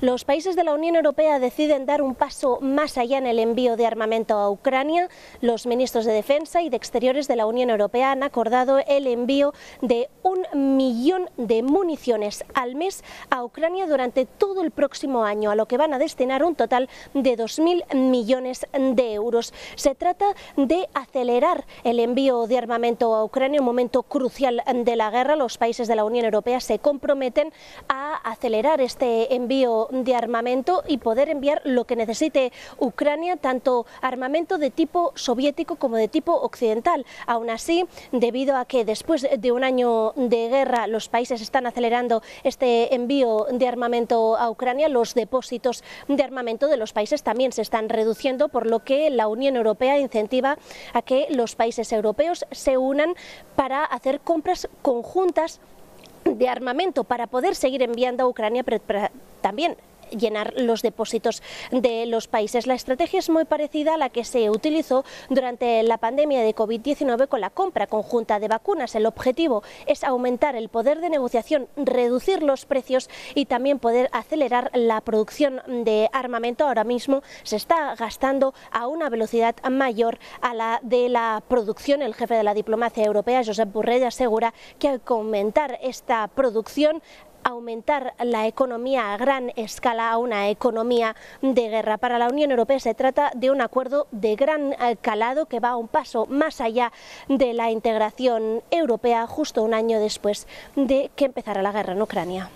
Los países de la Unión Europea deciden dar un paso más allá en el envío de armamento a Ucrania. Los ministros de Defensa y de Exteriores de la Unión Europea han acordado el envío de 1 millón de municiones al mes a Ucrania durante todo el próximo año, a lo que van a destinar un total de 2.000 millones de euros. Se trata de acelerar el envío de armamento a Ucrania, un momento crucial de la guerra. Los países de la Unión Europea se comprometen a acelerar este envío de armamento y poder enviar lo que necesite Ucrania, tanto armamento de tipo soviético como de tipo occidental. Aún así, debido a que después de un año de guerra los países están acelerando este envío de armamento a Ucrania, los depósitos de armamento de los países también se están reduciendo, por lo que la Unión Europea incentiva a que los países europeos se unan para hacer compras conjuntas de armamento para poder seguir enviando a Ucrania, pero también llenar los depósitos de los países. La estrategia es muy parecida a la que se utilizó durante la pandemia de COVID-19 con la compra conjunta de vacunas. El objetivo es aumentar el poder de negociación, reducir los precios y también poder acelerar la producción de armamento. Ahora mismo se está gastando a una velocidad mayor a la de la producción. El jefe de la diplomacia europea, Josep Borrell, asegura que al aumentar esta producción, aumentar la economía a gran escala a una economía de guerra. Para la Unión Europea se trata de un acuerdo de gran calado que va un paso más allá de la integración europea justo un año después de que empezara la guerra en Ucrania.